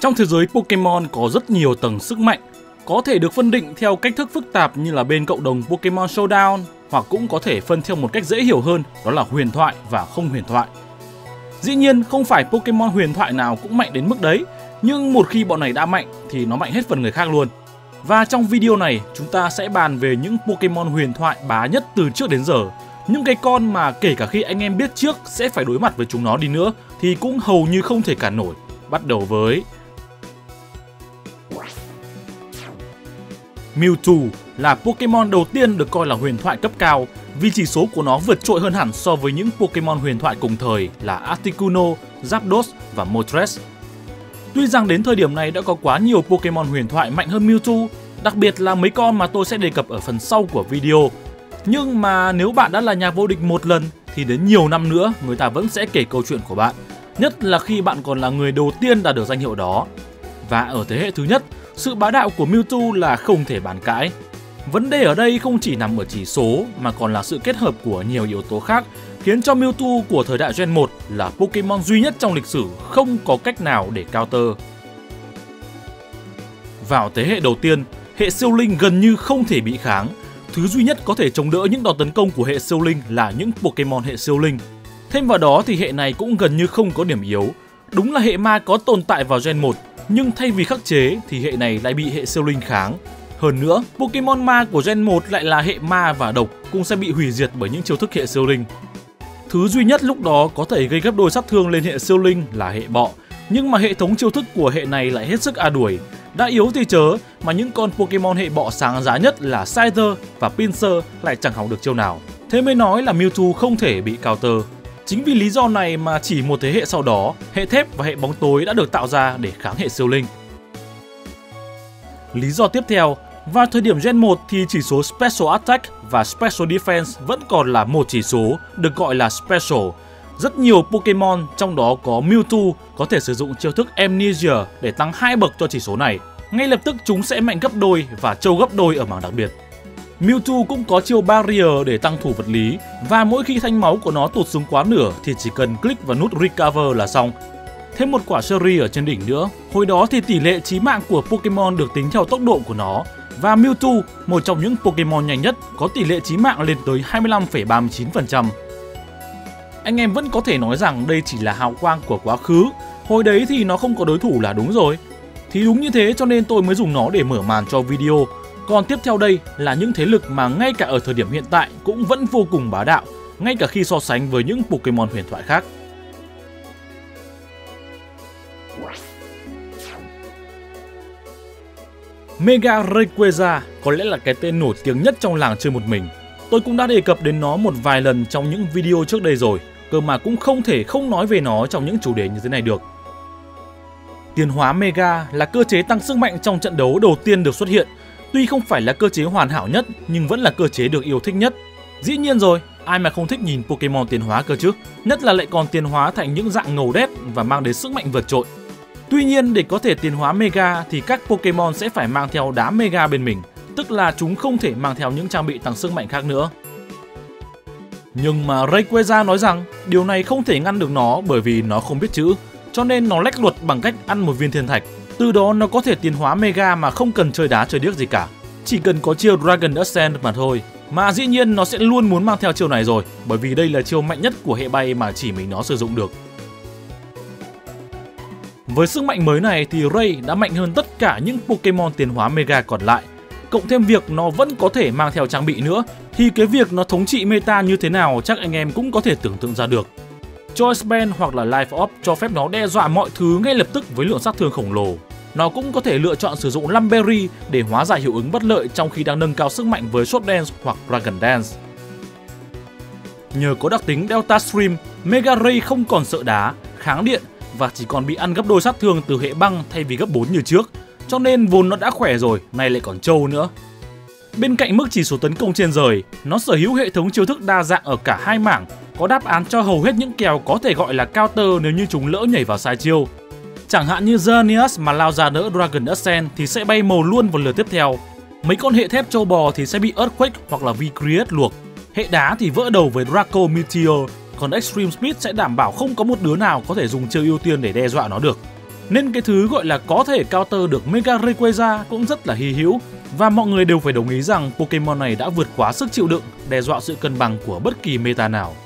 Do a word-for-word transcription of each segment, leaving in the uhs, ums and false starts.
Trong thế giới Pokemon có rất nhiều tầng sức mạnh, có thể được phân định theo cách thức phức tạp như là bên cộng đồng Pokemon Showdown, hoặc cũng có thể phân theo một cách dễ hiểu hơn, đó là huyền thoại và không huyền thoại. Dĩ nhiên không phải Pokemon huyền thoại nào cũng mạnh đến mức đấy, nhưng một khi bọn này đã mạnh thì nó mạnh hết phần người khác luôn. Và trong video này chúng ta sẽ bàn về những Pokemon huyền thoại bá nhất từ trước đến giờ, những cái con mà kể cả khi anh em biết trước sẽ phải đối mặt với chúng nó đi nữa thì cũng hầu như không thể cản nổi. Bắt đầu với Mewtwo, là Pokemon đầu tiên được coi là huyền thoại cấp cao vì chỉ số của nó vượt trội hơn hẳn so với những Pokemon huyền thoại cùng thời là Articuno, Zapdos và Moltres. Tuy rằng đến thời điểm này đã có quá nhiều Pokemon huyền thoại mạnh hơn Mewtwo, đặc biệt là mấy con mà tôi sẽ đề cập ở phần sau của video. Nhưng mà nếu bạn đã là nhà vô địch một lần thì đến nhiều năm nữa người ta vẫn sẽ kể câu chuyện của bạn, nhất là khi bạn còn là người đầu tiên đạt được danh hiệu đó. Và ở thế hệ thứ nhất, sự bá đạo của Mewtwo là không thể bàn cãi. Vấn đề ở đây không chỉ nằm ở chỉ số mà còn là sự kết hợp của nhiều yếu tố khác, khiến cho Mewtwo của thời đại Gen một là Pokemon duy nhất trong lịch sử không có cách nào để counter. Vào thế hệ đầu tiên, hệ siêu linh gần như không thể bị kháng. Thứ duy nhất có thể chống đỡ những đòn tấn công của hệ siêu linh là những Pokemon hệ siêu linh. Thêm vào đó thì hệ này cũng gần như không có điểm yếu. Đúng là hệ ma có tồn tại vào Gen một, nhưng thay vì khắc chế thì hệ này lại bị hệ siêu linh kháng. Hơn nữa, Pokemon ma của Gen một lại là hệ ma và độc, cũng sẽ bị hủy diệt bởi những chiêu thức hệ siêu linh. Thứ duy nhất lúc đó có thể gây gấp đôi sát thương lên hệ siêu linh là hệ bọ, nhưng mà hệ thống chiêu thức của hệ này lại hết sức a đuổi. Đã yếu thì chớ, mà những con Pokemon hệ bọ sáng giá nhất là Scyther và Pinsir lại chẳng hỏng được chiêu nào. Thế mới nói là Mewtwo không thể bị counter. Chính vì lý do này mà chỉ một thế hệ sau đó, hệ thép và hệ bóng tối đã được tạo ra để kháng hệ siêu linh. Lý do tiếp theo, vào thời điểm Gen một thì chỉ số Special Attack và Special Defense vẫn còn là một chỉ số được gọi là Special. Rất nhiều Pokemon, trong đó có Mewtwo, có thể sử dụng chiêu thức Amnesia để tăng hai bậc cho chỉ số này. Ngay lập tức chúng sẽ mạnh gấp đôi và trâu gấp đôi ở mảng đặc biệt. Mewtwo cũng có chiêu Barrier để tăng thủ vật lý, và mỗi khi thanh máu của nó tụt xuống quá nửa thì chỉ cần click vào nút Recover là xong. Thêm một quả Cherry ở trên đỉnh nữa. Hồi đó thì tỷ lệ chí mạng của Pokemon được tính theo tốc độ của nó, và Mewtwo, một trong những Pokemon nhanh nhất, có tỷ lệ chí mạng lên tới hai mươi lăm phẩy ba mươi chín phần trăm. Anh em vẫn có thể nói rằng đây chỉ là hào quang của quá khứ, hồi đấy thì nó không có đối thủ là đúng rồi. Thì đúng như thế cho nên tôi mới dùng nó để mở màn cho video. Còn tiếp theo đây là những thế lực mà ngay cả ở thời điểm hiện tại cũng vẫn vô cùng bá đạo, ngay cả khi so sánh với những Pokemon huyền thoại khác. Mega Rayquaza có lẽ là cái tên nổi tiếng nhất trong làng chơi một mình. Tôi cũng đã đề cập đến nó một vài lần trong những video trước đây rồi, cơ mà cũng không thể không nói về nó trong những chủ đề như thế này được. Tiến hóa Mega là cơ chế tăng sức mạnh trong trận đấu đầu tiên được xuất hiện. Tuy không phải là cơ chế hoàn hảo nhất, nhưng vẫn là cơ chế được yêu thích nhất. Dĩ nhiên rồi, ai mà không thích nhìn Pokemon tiến hóa cơ chứ, nhất là lại còn tiến hóa thành những dạng ngầu đét và mang đến sức mạnh vượt trội. Tuy nhiên, để có thể tiến hóa Mega thì các Pokemon sẽ phải mang theo đá Mega bên mình, tức là chúng không thể mang theo những trang bị tăng sức mạnh khác nữa. Nhưng mà Rayquaza nói rằng điều này không thể ngăn được nó bởi vì nó không biết chữ, cho nên nó lách luật bằng cách ăn một viên thiên thạch. Từ đó nó có thể tiến hóa Mega mà không cần chơi đá chơi điếc gì cả, chỉ cần có chiêu Dragon Ascent mà thôi. Mà dĩ nhiên nó sẽ luôn muốn mang theo chiêu này rồi, bởi vì đây là chiêu mạnh nhất của hệ bay mà chỉ mình nó sử dụng được. Với sức mạnh mới này thì Ray đã mạnh hơn tất cả những Pokemon tiến hóa Mega còn lại. Cộng thêm việc nó vẫn có thể mang theo trang bị nữa, thì cái việc nó thống trị meta như thế nào chắc anh em cũng có thể tưởng tượng ra được. Choice Band hoặc là Life Orb cho phép nó đe dọa mọi thứ ngay lập tức với lượng sát thương khổng lồ. Nó cũng có thể lựa chọn sử dụng Lum Berry để hóa giải hiệu ứng bất lợi trong khi đang nâng cao sức mạnh với Sword Dance hoặc Dragon Dance. Nhờ có đặc tính Delta Stream, Mega Ray không còn sợ đá, kháng điện và chỉ còn bị ăn gấp đôi sát thương từ hệ băng thay vì gấp bốn như trước. Cho nên vốn nó đã khỏe rồi, nay lại còn trâu nữa. Bên cạnh mức chỉ số tấn công trên trời, nó sở hữu hệ thống chiêu thức đa dạng ở cả hai mảng, có đáp án cho hầu hết những kèo có thể gọi là counter nếu như chúng lỡ nhảy vào sai chiêu. Chẳng hạn như Xerneas mà lao ra đỡ Dragon Ascent thì sẽ bay màu luôn vào lượt tiếp theo. Mấy con hệ thép châu bò thì sẽ bị Earthquake hoặc là V-Create luộc. Hệ đá thì vỡ đầu với Draco Meteor, còn Extreme Speed sẽ đảm bảo không có một đứa nào có thể dùng chiêu ưu tiên để đe dọa nó được. nên cái thứ gọi là có thể counter được Mega Rayquaza cũng rất là hy hữu. Và mọi người đều phải đồng ý rằng Pokemon này đã vượt quá sức chịu đựng, đe dọa sự cân bằng của bất kỳ meta nào.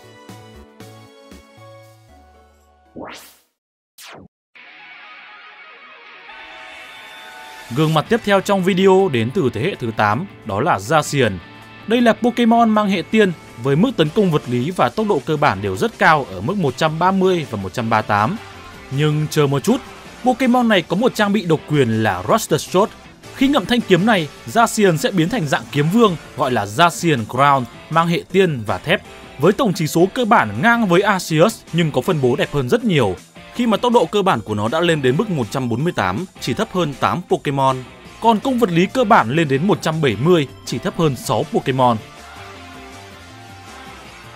Gương mặt tiếp theo trong video đến từ thế hệ thứ tám, đó là Zacian. Đây là Pokemon mang hệ tiên với mức tấn công vật lý và tốc độ cơ bản đều rất cao ở mức một trăm ba mươi và một trăm ba mươi tám. Nhưng chờ một chút, Pokemon này có một trang bị độc quyền là Roster Shot. Khi ngậm thanh kiếm này, Zacian sẽ biến thành dạng kiếm vương gọi là Zacian Crown, mang hệ tiên và thép, với tổng chỉ số cơ bản ngang với Arceus nhưng có phân bố đẹp hơn rất nhiều, khi mà tốc độ cơ bản của nó đã lên đến mức một trăm bốn mươi tám, chỉ thấp hơn tám Pokemon, còn công vật lý cơ bản lên đến một trăm bảy mươi, chỉ thấp hơn sáu Pokemon.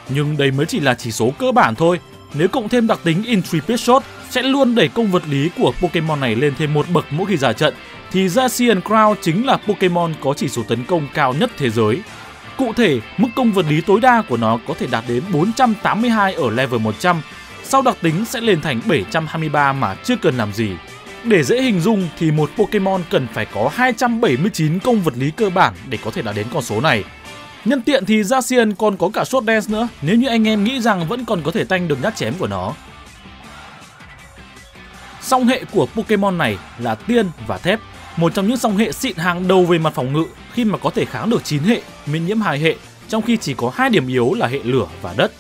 Nhưng đây mới chỉ là chỉ số cơ bản thôi, nếu cộng thêm đặc tính Intrepid Shot sẽ luôn đẩy công vật lý của Pokemon này lên thêm một bậc mỗi khi ra trận, thì Zacian Crown chính là Pokemon có chỉ số tấn công cao nhất thế giới. Cụ thể, mức công vật lý tối đa của nó có thể đạt đến bốn trăm tám mươi hai ở level một trăm, sau đặc tính sẽ lên thành bảy trăm hai mươi ba mà chưa cần làm gì. Để dễ hình dung thì một Pokemon cần phải có hai trăm bảy mươi chín công vật lý cơ bản để có thể đạt đến con số này. Nhân tiện thì Zacian còn có cả Sword Dance nữa, nếu như anh em nghĩ rằng vẫn còn có thể tanh được nhát chém của nó. Song hệ của Pokemon này là tiên và thép, một trong những song hệ xịn hàng đầu về mặt phòng ngự khi mà có thể kháng được chín hệ, miễn nhiễm hai hệ, trong khi chỉ có hai điểm yếu là hệ lửa và đất.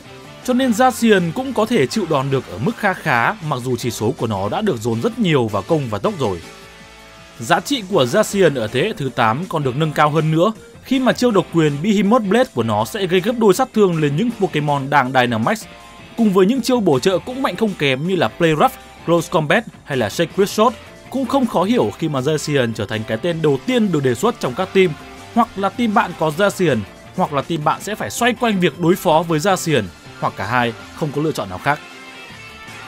Cho nên Zacian cũng có thể chịu đòn được ở mức kha khá, mặc dù chỉ số của nó đã được dồn rất nhiều vào công và tốc rồi. Giá trị của Zacian ở thế hệ thứ tám còn được nâng cao hơn nữa, khi mà chiêu độc quyền Behemoth Blade của nó sẽ gây gấp đôi sát thương lên những Pokemon đang Dynamax, cùng với những chiêu bổ trợ cũng mạnh không kém như là Play Rough, Close Combat hay là Sacred Shot. Cũng không khó hiểu khi mà Zacian trở thành cái tên đầu tiên được đề xuất trong các team, hoặc là team bạn có Zacian, hoặc là team bạn sẽ phải xoay quanh việc đối phó với Zacian, hoặc cả hai, không có lựa chọn nào khác.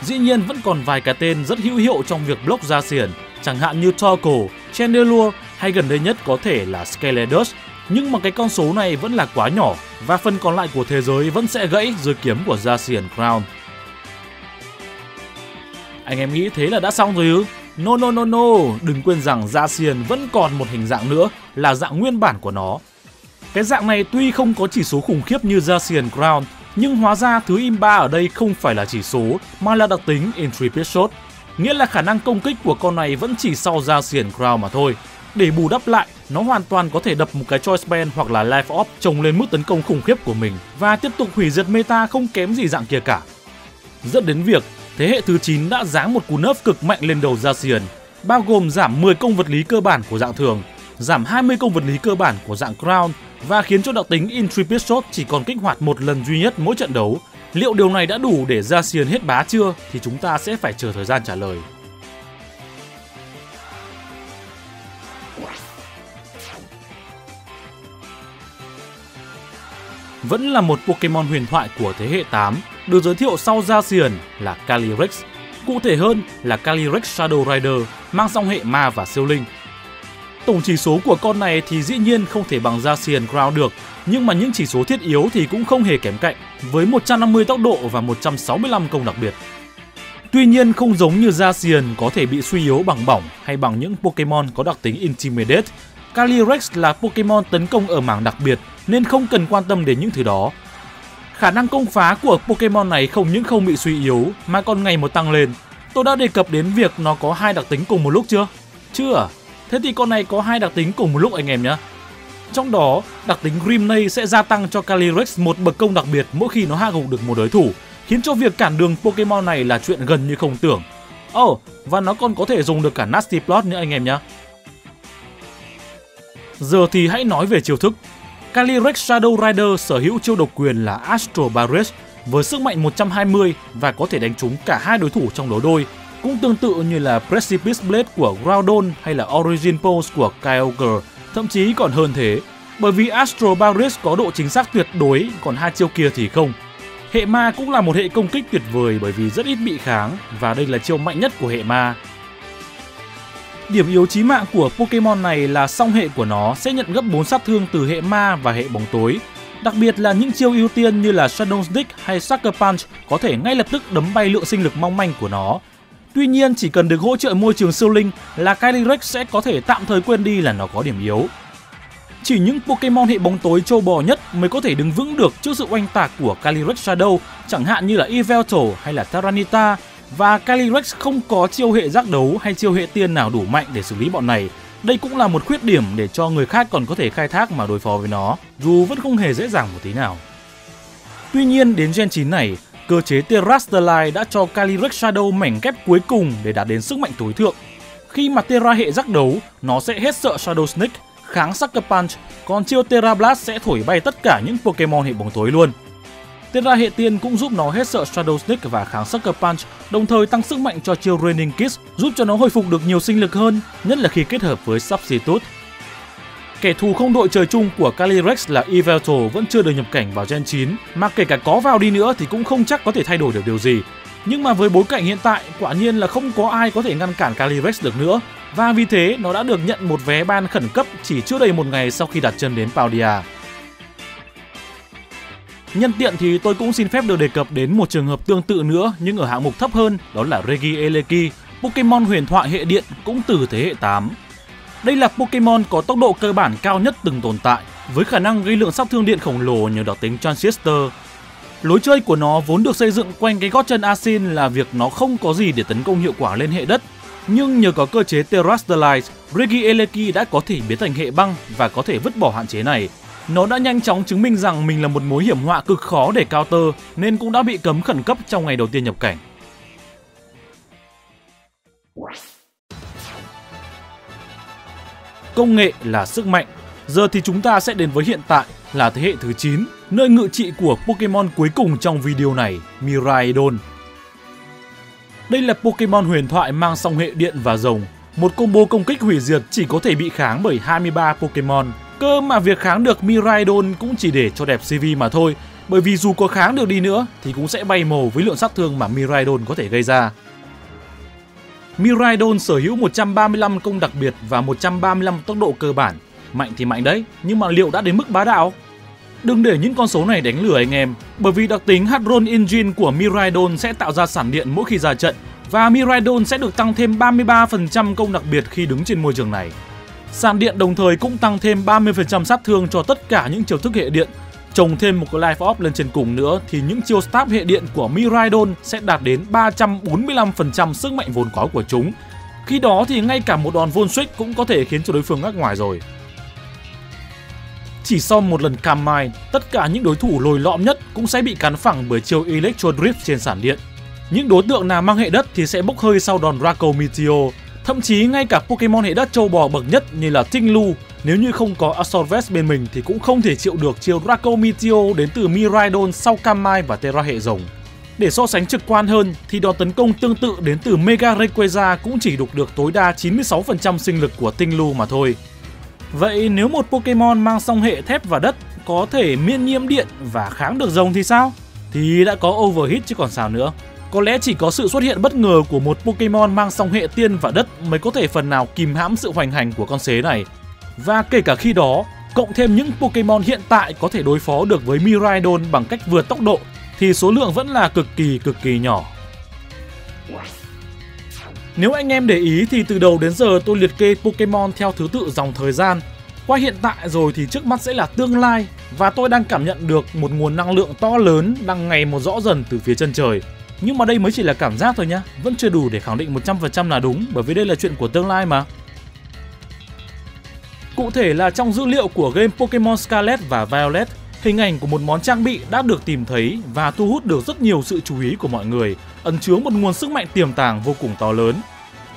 Dĩ nhiên vẫn còn vài cái tên rất hữu hiệu trong việc block Zacian, chẳng hạn như Torkoal, Chandelure hay gần đây nhất có thể là Skeledus, nhưng mà cái con số này vẫn là quá nhỏ và phần còn lại của thế giới vẫn sẽ gãy dưới kiếm của Zacian Crown. Anh em nghĩ thế là đã xong rồi ư? No no no no, đừng quên rằng Zacian vẫn còn một hình dạng nữa là dạng nguyên bản của nó. Cái dạng này tuy không có chỉ số khủng khiếp như Zacian Crown, nhưng hóa ra thứ im ba ở đây không phải là chỉ số mà là đặc tính Intrepid Shot, nghĩa là khả năng công kích của con này vẫn chỉ sau Zacian Crown mà thôi. Để bù đắp lại, nó hoàn toàn có thể đập một cái Choice Band hoặc là Life Orb trồng lên mức tấn công khủng khiếp của mình và tiếp tục hủy diệt meta không kém gì dạng kia cả. Dẫn đến việc thế hệ thứ chín đã giáng một cú nerf cực mạnh lên đầu Zacian, bao gồm giảm mười công vật lý cơ bản của dạng thường, giảm hai mươi công vật lý cơ bản của dạng Crown và khiến cho đặc tính Intrepid Shot chỉ còn kích hoạt một lần duy nhất mỗi trận đấu. Liệu điều này đã đủ để Zacian hết bá chưa thì chúng ta sẽ phải chờ thời gian trả lời. Vẫn là một Pokemon huyền thoại của thế hệ tám, được giới thiệu sau Zacian là Calyrex, cụ thể hơn là Calyrex Shadow Rider, mang song hệ ma và siêu linh. Tổng chỉ số của con này thì dĩ nhiên không thể bằng Zacian Crown được, nhưng mà những chỉ số thiết yếu thì cũng không hề kém cạnh, với một trăm năm mươi tốc độ và một trăm sáu mươi lăm công đặc biệt. Tuy nhiên không giống như Zacian có thể bị suy yếu bằng bỏng hay bằng những Pokemon có đặc tính Intimidate, Calyrex là Pokemon tấn công ở mảng đặc biệt nên không cần quan tâm đến những thứ đó. Khả năng công phá của Pokemon này không những không bị suy yếu mà còn ngày một tăng lên. Tôi đã đề cập đến việc nó có hai đặc tính cùng một lúc chưa? Chưa à? Thế thì con này có hai đặc tính cùng một lúc anh em nhé. Trong đó, đặc tính Grimney sẽ gia tăng cho Calyrex một bậc công đặc biệt mỗi khi nó hạ gục được một đối thủ, khiến cho việc cản đường Pokemon này là chuyện gần như không tưởng. Ồ, oh, và nó còn có thể dùng được cả Nasty Plot nữa anh em nhé. Giờ thì hãy nói về chiêu thức. Calyrex Shadow Rider sở hữu chiêu độc quyền là Astro Barrage với sức mạnh một trăm hai mươi và có thể đánh trúng cả hai đối thủ trong đấu đôi, cũng tương tự như là Precipice Blade của Groudon hay là Origin Pulse của Kyogre, thậm chí còn hơn thế, bởi vì Astro Barrage có độ chính xác tuyệt đối, còn hai chiêu kia thì không. Hệ ma cũng là một hệ công kích tuyệt vời bởi vì rất ít bị kháng và đây là chiêu mạnh nhất của hệ ma. Điểm yếu chí mạng của Pokemon này là song hệ của nó sẽ nhận gấp bốn sát thương từ hệ ma và hệ bóng tối. Đặc biệt là những chiêu ưu tiên như là Shadow Stick hay Sucker Punch có thể ngay lập tức đấm bay lượng sinh lực mong manh của nó. Tuy nhiên, chỉ cần được hỗ trợ môi trường siêu linh là Calyrex sẽ có thể tạm thời quên đi là nó có điểm yếu. Chỉ những Pokemon hệ bóng tối trâu bò nhất mới có thể đứng vững được trước sự oanh tạc của Calyrex Shadow, chẳng hạn như là Iveltal hay là Tyranitar, và Calyrex không có chiêu hệ giác đấu hay chiêu hệ tiên nào đủ mạnh để xử lý bọn này. Đây cũng là một khuyết điểm để cho người khác còn có thể khai thác mà đối phó với nó, dù vẫn không hề dễ dàng một tí nào. Tuy nhiên, đến Gen chín này, cơ chế Terastallai đã cho Calyrex Shadow mảnh ghép cuối cùng để đạt đến sức mạnh tối thượng. Khi mà Terra hệ giác đấu, nó sẽ hết sợ Shadow Snake, kháng Sucker Punch, còn chiêu Terra Blast sẽ thổi bay tất cả những Pokemon hệ bóng tối luôn. Terra hệ tiên cũng giúp nó hết sợ Shadow Snake và kháng Sucker Punch, đồng thời tăng sức mạnh cho chiêu Raining Kiss, giúp cho nó hồi phục được nhiều sinh lực hơn, nhất là khi kết hợp với Substitute. Kẻ thù không đội trời chung của Calyrex là Iveltal vẫn chưa được nhập cảnh vào Gen chín, mà kể cả có vào đi nữa thì cũng không chắc có thể thay đổi được điều gì. Nhưng mà với bối cảnh hiện tại, quả nhiên là không có ai có thể ngăn cản Calyrex được nữa, và vì thế nó đã được nhận một vé ban khẩn cấp chỉ chưa đầy một ngày sau khi đặt chân đến Paldia. Nhân tiện thì tôi cũng xin phép được đề cập đến một trường hợp tương tự nữa nhưng ở hạng mục thấp hơn, đó là Regieleki, Pokemon huyền thoại hệ điện cũng từ thế hệ tám. Đây là Pokemon có tốc độ cơ bản cao nhất từng tồn tại, với khả năng gây lượng sát thương điện khổng lồ nhờ đặc tính Transistor. Lối chơi của nó vốn được xây dựng quanh cái gót chân Asin là việc nó không có gì để tấn công hiệu quả lên hệ đất. Nhưng nhờ có cơ chế Terastallite, Regieleki đã có thể biến thành hệ băng và có thể vứt bỏ hạn chế này. Nó đã nhanh chóng chứng minh rằng mình là một mối hiểm họa cực khó để counter nên cũng đã bị cấm khẩn cấp trong ngày đầu tiên nhập cảnh. Công nghệ là sức mạnh. Giờ thì chúng ta sẽ đến với hiện tại là thế hệ thứ chín, nơi ngự trị của Pokemon cuối cùng trong video này, Miraidon. Đây là Pokemon huyền thoại mang song hệ điện và rồng. Một combo công kích hủy diệt chỉ có thể bị kháng bởi hai mươi ba Pokemon. Cơ mà việc kháng được Miraidon cũng chỉ để cho đẹp xê vê mà thôi, bởi vì dù có kháng được đi nữa thì cũng sẽ bay màu với lượng sát thương mà Miraidon có thể gây ra. Miraidon sở hữu một trăm ba mươi lăm công đặc biệt và một trăm ba mươi lăm tốc độ cơ bản. Mạnh thì mạnh đấy, nhưng mà liệu đã đến mức bá đạo? Đừng để những con số này đánh lừa anh em, bởi vì đặc tính Hadron Engine của Miraidon sẽ tạo ra sản điện mỗi khi ra trận, và Miraidon sẽ được tăng thêm ba mươi ba phần trăm công đặc biệt khi đứng trên môi trường này. Sản điện đồng thời cũng tăng thêm ba mươi phần trăm sát thương cho tất cả những chiêu thức hệ điện. Trồng thêm một cái Life Orb lên trên cùng nữa thì những chiêu stab hệ điện của Miraidon sẽ đạt đến ba trăm bốn mươi lăm phần trăm sức mạnh vốn có của chúng. Khi đó thì ngay cả một đòn Volt Switch cũng có thể khiến cho đối phương ngắc ngoài rồi. Chỉ sau một lần cam mai, tất cả những đối thủ lồi lõm nhất cũng sẽ bị cắn phẳng bởi chiêu Electro Drift trên sản điện. Những đối tượng nào mang hệ đất thì sẽ bốc hơi sau đòn Draco Meteor. Thậm chí ngay cả Pokemon hệ đất châu bò bậc nhất như là Tinglu, nếu như không có Astorvest bên mình thì cũng không thể chịu được chiêu Draco Meteor đến từ Miraidon sau Kamai và Terra hệ rồng. Để so sánh trực quan hơn thì đòn tấn công tương tự đến từ Mega Rayquaza cũng chỉ đục được tối đa chín mươi sáu phần trăm sinh lực của Tinglu mà thôi. Vậy nếu một Pokemon mang song hệ thép và đất có thể miễn nhiễm điện và kháng được rồng thì sao? Thì đã có overheat chứ còn sao nữa. Có lẽ chỉ có sự xuất hiện bất ngờ của một Pokemon mang song hệ tiên và đất mới có thể phần nào kìm hãm sự hoành hành của con xế này. Và kể cả khi đó, cộng thêm những Pokemon hiện tại có thể đối phó được với Miraidon bằng cách vượt tốc độ thì số lượng vẫn là cực kỳ cực kỳ nhỏ. Nếu anh em để ý thì từ đầu đến giờ tôi liệt kê Pokemon theo thứ tự dòng thời gian. Qua hiện tại rồi thì trước mắt sẽ là tương lai, và tôi đang cảm nhận được một nguồn năng lượng to lớn đang ngày một rõ dần từ phía chân trời. Nhưng mà đây mới chỉ là cảm giác thôi nhá, vẫn chưa đủ để khẳng định một trăm phần trăm là đúng, bởi vì đây là chuyện của tương lai mà. Cụ thể là trong dữ liệu của game Pokemon Scarlet và Violet, hình ảnh của một món trang bị đã được tìm thấy và thu hút được rất nhiều sự chú ý của mọi người, ẩn chứa một nguồn sức mạnh tiềm tàng vô cùng to lớn.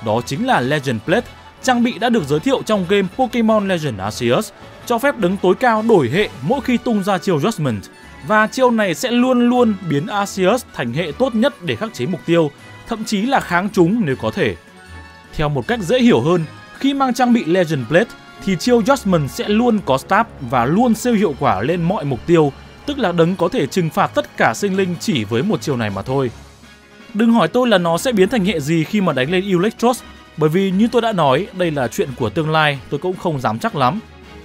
Đó chính là Legend Plate, trang bị đã được giới thiệu trong game Pokemon Legend Arceus, cho phép đứng tối cao đổi hệ mỗi khi tung ra chiêu Judgment. Và chiêu này sẽ luôn luôn biến Arceus thành hệ tốt nhất để khắc chế mục tiêu, thậm chí là kháng chúng nếu có thể. Theo một cách dễ hiểu hơn, khi mang trang bị Legend Plate thì chiêu Judgment sẽ luôn có stab và luôn siêu hiệu quả lên mọi mục tiêu, tức là đấng có thể trừng phạt tất cả sinh linh chỉ với một chiêu này mà thôi. Đừng hỏi tôi là nó sẽ biến thành hệ gì khi mà đánh lên Electros, bởi vì như tôi đã nói, đây là chuyện của tương lai, tôi cũng không dám chắc lắm.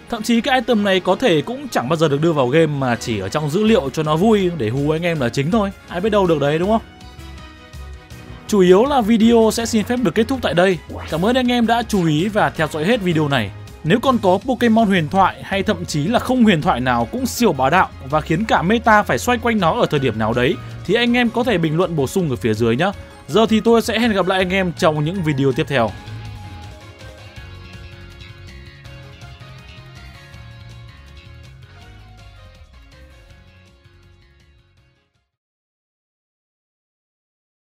Thậm chí cái item này có thể cũng chẳng bao giờ được đưa vào game mà chỉ ở trong dữ liệu cho nó vui để hù anh em là chính thôi. Ai biết đâu được đấy, đúng không? Chủ yếu là video sẽ xin phép được kết thúc tại đây. Cảm ơn anh em đã chú ý và theo dõi hết video này. Nếu còn có Pokemon huyền thoại hay thậm chí là không huyền thoại nào cũng siêu bá đạo và khiến cả meta phải xoay quanh nó ở thời điểm nào đấy thì anh em có thể bình luận bổ sung ở phía dưới nhé. Giờ thì tôi sẽ hẹn gặp lại anh em trong những video tiếp theo.